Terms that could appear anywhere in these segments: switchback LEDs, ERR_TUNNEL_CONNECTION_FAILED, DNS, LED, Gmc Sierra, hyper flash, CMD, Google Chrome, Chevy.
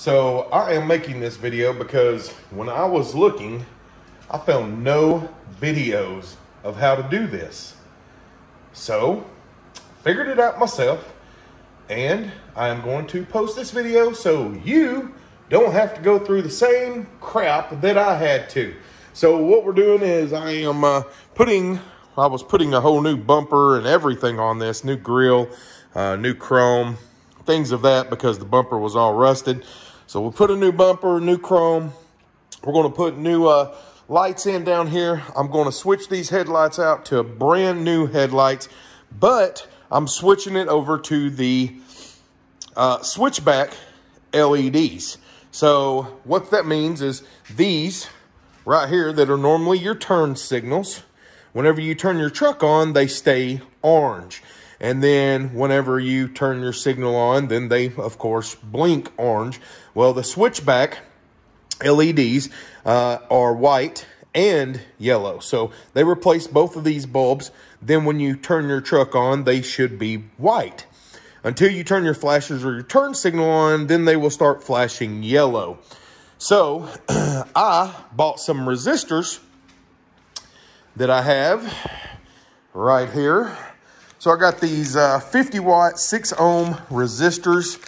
So I am making this video because when I was looking, I found no videos of how to do this. So figured it out myself, and I am going to post this video so you don't have to go through the same crap that I had to. So what we're doing is I am I was putting a whole new bumper and everything on this, new grill, new chrome, things of that, because the bumper was all rusted. So we'll put a new bumper, new chrome. We're going to put new lights in down here. I'm going to switch these headlights out to brand new headlights, but I'm switching it over to the switchback LEDs. So what that means is these right here that are normally your turn signals, whenever you turn your truck on, they stay orange. And then whenever you turn your signal on, then they, of course, blink orange. Well, the switchback LEDs are white and yellow. So they replace both of these bulbs. Then when you turn your truck on, they should be white. Until you turn your flashers or your turn signal on, then they will start flashing yellow. So I bought some resistors that I have right here. So I got these 50-watt, 6-ohm resistors,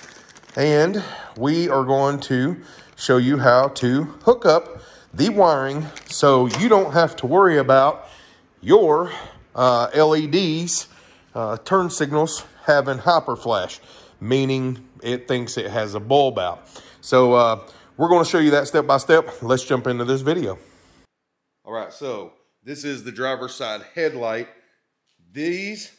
and we are going to show you how to hook up the wiring so you don't have to worry about your LEDs, turn signals, having hyper flash, meaning it thinks it has a bulb out. So we're going to show you that step by step. Let's jump into this video. All right, so this is the driver's side headlight. These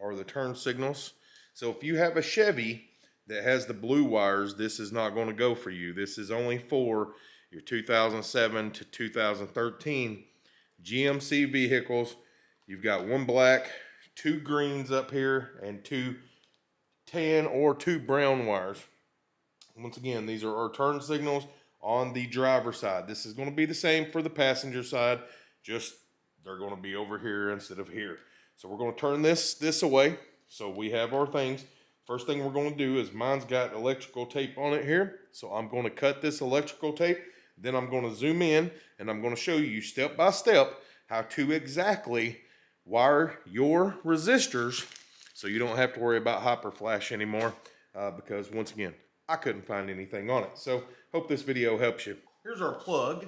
are the turn signals. So if you have a Chevy that has the blue wires, this is not going to go for you. This is only for your 2007 to 2013 GMC vehicles. You've got one black, two greens up here, and two tan or two brown wires. Once again, these are our turn signals on the driver's side. This is going to be the same for the passenger side, just they're going to be over here instead of here. So we're going to turn this away so we have our things. First thing we're going to do is, mine's got electrical tape on it here, so I'm going to cut this electrical tape. Then I'm going to zoom in, and I'm going to show you step by step how to exactly wire your resistors so you don't have to worry about hyper flash anymore, because once again, I couldn't find anything on it. So hope this video helps you. Here's our plug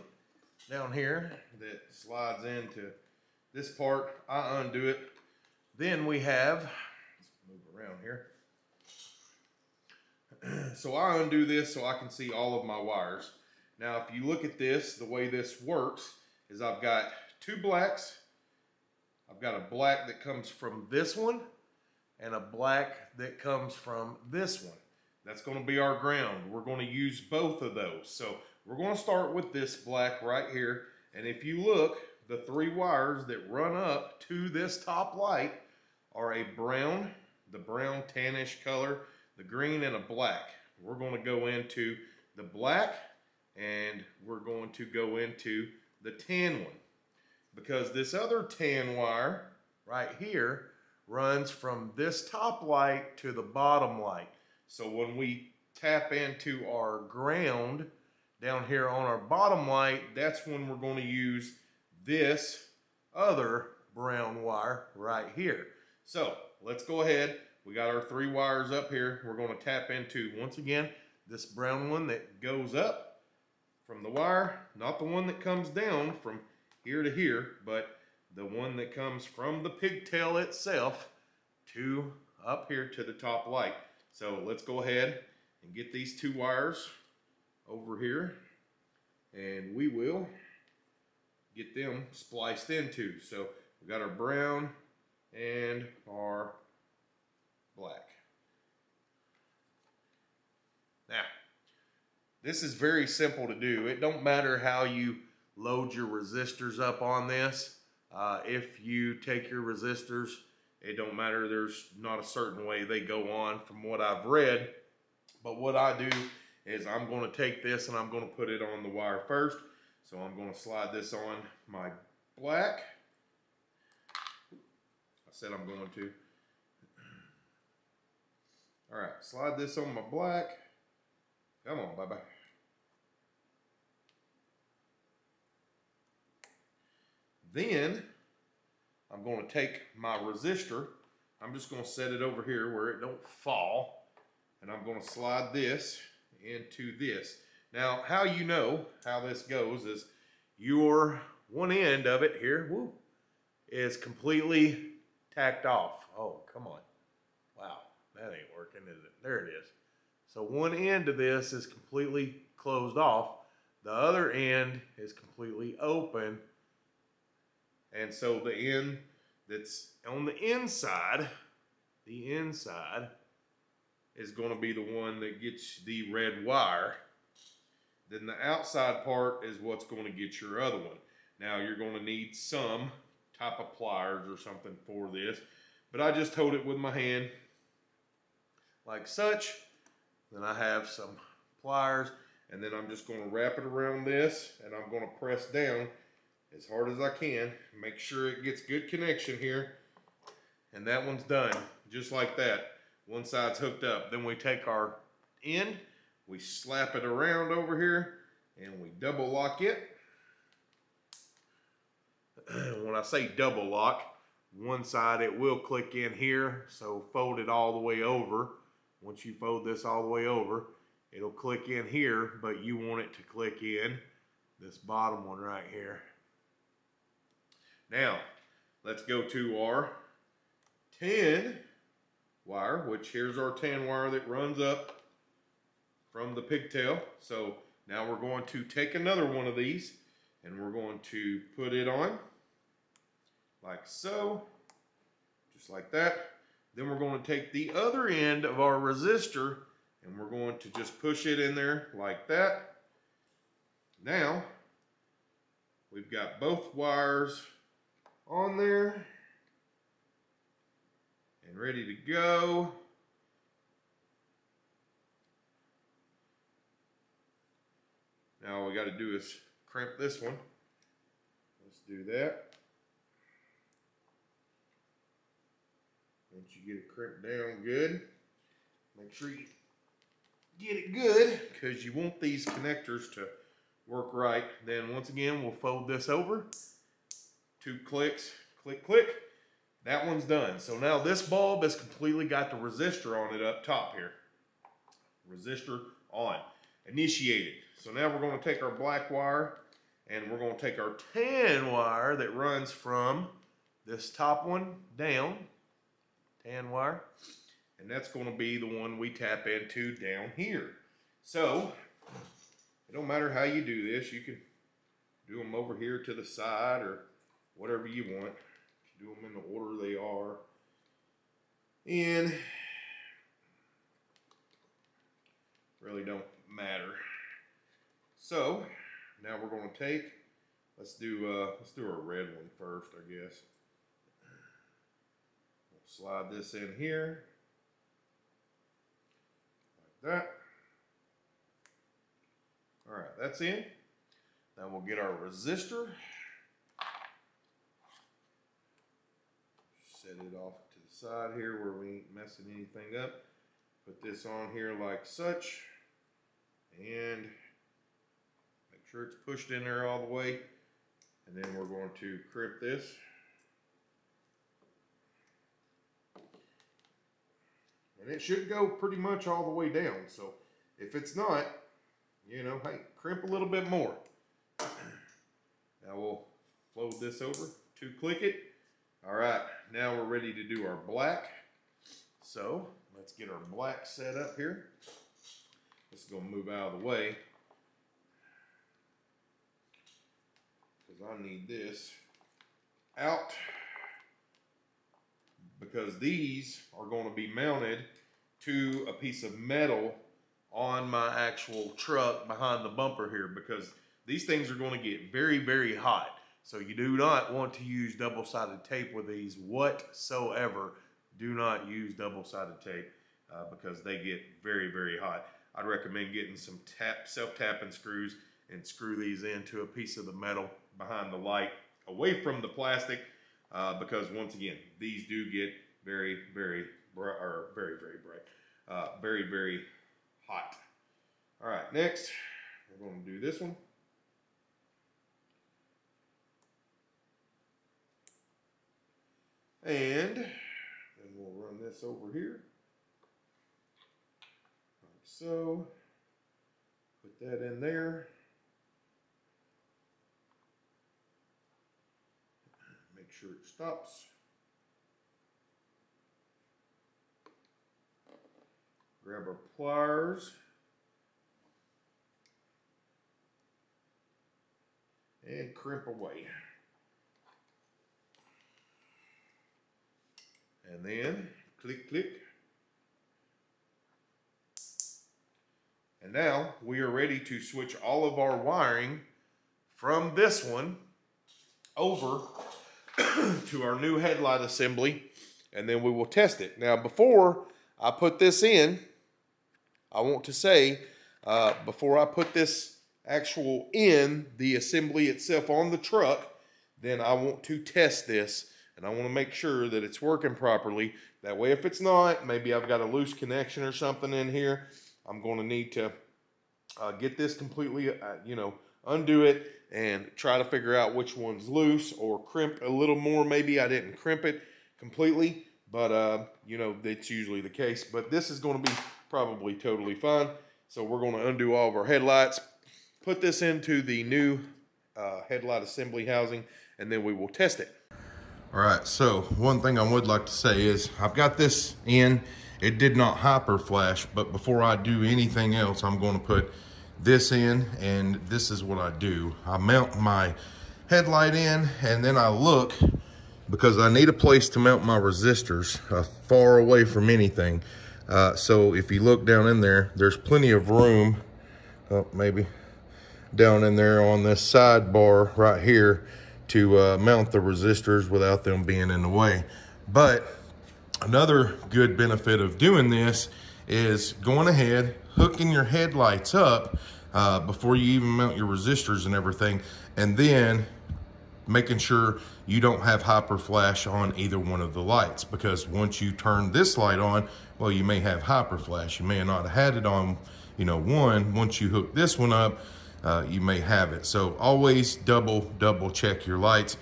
down here that slides into this part. I undo it. Then we have, let's move around here. So I undo this so I can see all of my wires. Now, if you look at this, the way this works is I've got two blacks. I've got a black that comes from this one and a black that comes from this one. That's going to be our ground. We're going to use both of those. So we're going to start with this black right here. And if you look, the three wires that run up to this top light are a brown, the brown tannish color, the green, and a black. We're going to go into the black, and we're going to go into the tan one, because this other tan wire right here runs from this top light to the bottom light. So when we tap into our ground down here on our bottom light, that's when we're going to use this other brown wire right here. So let's go ahead. We got our three wires up here. We're going to tap into, once again, this brown one that goes up from the wire, not the one that comes down from here to here, but the one that comes from the pigtail itself to up here to the top light. So let's go ahead and get these two wires over here, and we will get them spliced into. So we got our brown and our black. Now, this is very simple to do. It don't matter how you load your resistors up on this. If you take your resistors, it don't matter. There's not a certain way they go on from what I've read. But what I do is I'm going to take this and I'm going to put it on the wire first. So I'm going to slide this on my black. I said I'm going to. All right, slide this on my black. Come on, Bubba. Then I'm going to take my resistor. I'm just going to set it over here where it don't fall, and I'm going to slide this into this. Now, how you know how this goes is your one end of it here is completely tacked off. Oh, come on. Wow, that ain't working, is it? There it is. So one end of this is completely closed off. The other end is completely open. And so the end that's on the inside is going to be the one that gets the red wire. Then the outside part is what's going to get your other one. Now you're going to need some type of pliers or something for this, but I just hold it with my hand like such. Then I have some pliers, and then I'm just going to wrap it around this, and I'm going to press down as hard as I can. Make sure it gets good connection here, and that one's done just like that. One side's hooked up. Then we take our end, we slap it around over here, and we double lock it. When I say double lock, one side it will click in here, so fold it all the way over. Once you fold this all the way over, it'll click in here, but you want it to click in this bottom one right here. Now, let's go to our 10 wire, which here's our 10 wire that runs up from the pigtail. So now we're going to take another one of these, and we're going to put it on like so, just like that. Then we're going to take the other end of our resistor, and we're going to just push it in there like that. Now, we've got both wires on there and ready to go. Now all we got to do is crimp this one. Let's do that. Once you get it crimped down good, make sure you get it good, because you want these connectors to work right. Then once again, we'll fold this over. 2 clicks, click, click. That one's done. So now this bulb has completely got the resistor on it up top here. Resistor on, initiated. So now we're going to take our black wire, and we're going to take our tan wire that runs from this top one down. Tan wire, and that's going to be the one we tap into down here. So it don't matter how you do this, you can do them over here to the side or whatever you want. Do them in the order they are. And really don't matter. So now we're going to take, let's do our red one first, I guess. Slide this in here, like that. All right, that's in. Now we'll get our resistor. Set it off to the side here where we ain't messing anything up. Put this on here like such, and make sure it's pushed in there all the way. And then we're going to crimp this. And it should go pretty much all the way down. So if it's not, you know, hey, crimp a little bit more. Now we'll fold this over, 2 click it. All right, now we're ready to do our black. So let's get our black set up here. This is gonna move out of the way, because I need this out, because these are going to be mounted to a piece of metal on my actual truck behind the bumper here, because these things are going to get very, very hot. So you do not want to use double-sided tape with these whatsoever. Do not use double-sided tape because they get very, very hot. I'd recommend getting some self-tapping screws and screw these into a piece of the metal behind the light, away from the plastic. Because once again, these do get very, very bright, very, very hot. All right, next we're going to do this one. And then we'll run this over here, like so. Put that in there. Make sure it stops. Grab our pliers. And crimp away. And then click, click. And now we are ready to switch all of our wiring from this one over to our new headlight assembly, and then we will test it. Now, before I put this in, I want to say, before I put this actual in the assembly itself on the truck, then I want to test this, and I want to make sure that it's working properly. That way, if it's not, maybe I've got a loose connection or something in here, I'm going to need to get this completely, undo it and try to figure out which one's loose or crimp a little more. Maybe I didn't crimp it completely, but, that's usually the case. But this is going to be probably totally fine. So we're going to undo all of our headlights, put this into the new headlight assembly housing, and then we will test it. All right, so one thing I would like to say is I've got this in. It did not hyper flash, but before I do anything else, I'm going to put this in, and this is what I do. I mount my headlight in, and then I look, because I need a place to mount my resistors far away from anything. So if you look down in there, there's plenty of room, maybe down in there on this sidebar right here to mount the resistors without them being in the way. But another good benefit of doing this is going ahead, hooking your headlights up before you even mount your resistors and everything, and then making sure you don't have hyper flash on either one of the lights, because once you turn this light on, well, you may have hyper flash. You may not have had it on, one. Once you hook this one up, you may have it. So always double check your lights.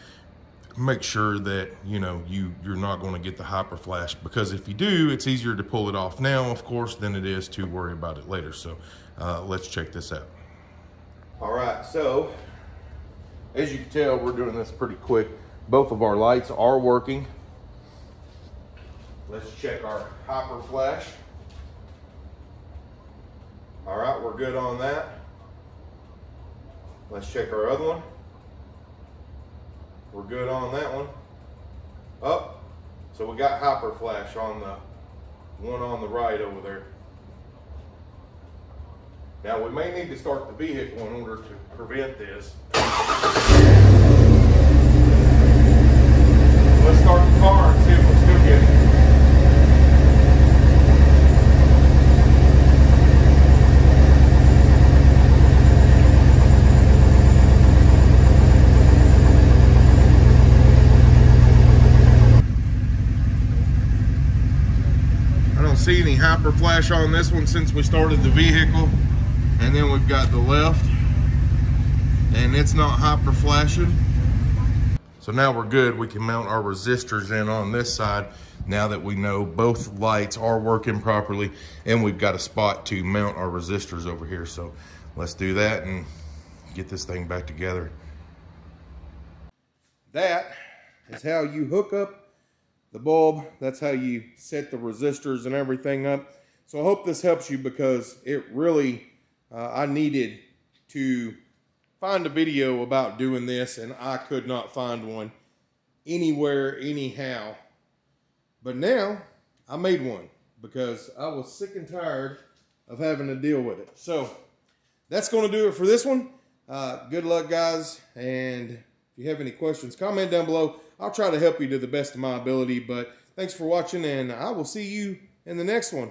Make sure that you're not going to get the hyper flash, because if you do, it's easier to pull it off now, of course, than it is to worry about it later. So let's check this out. All right, so as you can tell, we're doing this pretty quick. Both of our lights are working. Let's check our hyper flash. All right, we're good on that. Let's check our other one. We're good on that one. Up. So we got hyper flash on the one on the right over there. Now we may need to start the vehicle in order to prevent this. Let's start the car and see if we're still getting it. See any hyper flash on this one since we started the vehicle, and then we've got the left, and it's not hyper flashing. So now we're good. We can mount our resistors in on this side now that we know both lights are working properly, and we've got a spot to mount our resistors over here. So let's do that and get this thing back together. That is how you hook up the bulb. That's how you set the resistors and everything up. So I hope this helps you, because it really, I needed to find a video about doing this, and I could not find one anywhere, anyhow. But now I made one, because I was sick and tired of having to deal with it. So that's going to do it for this one. Good luck, guys, and if you have any questions, comment down below. I'll try to help you to the best of my ability, but thanks for watching, and I will see you in the next one.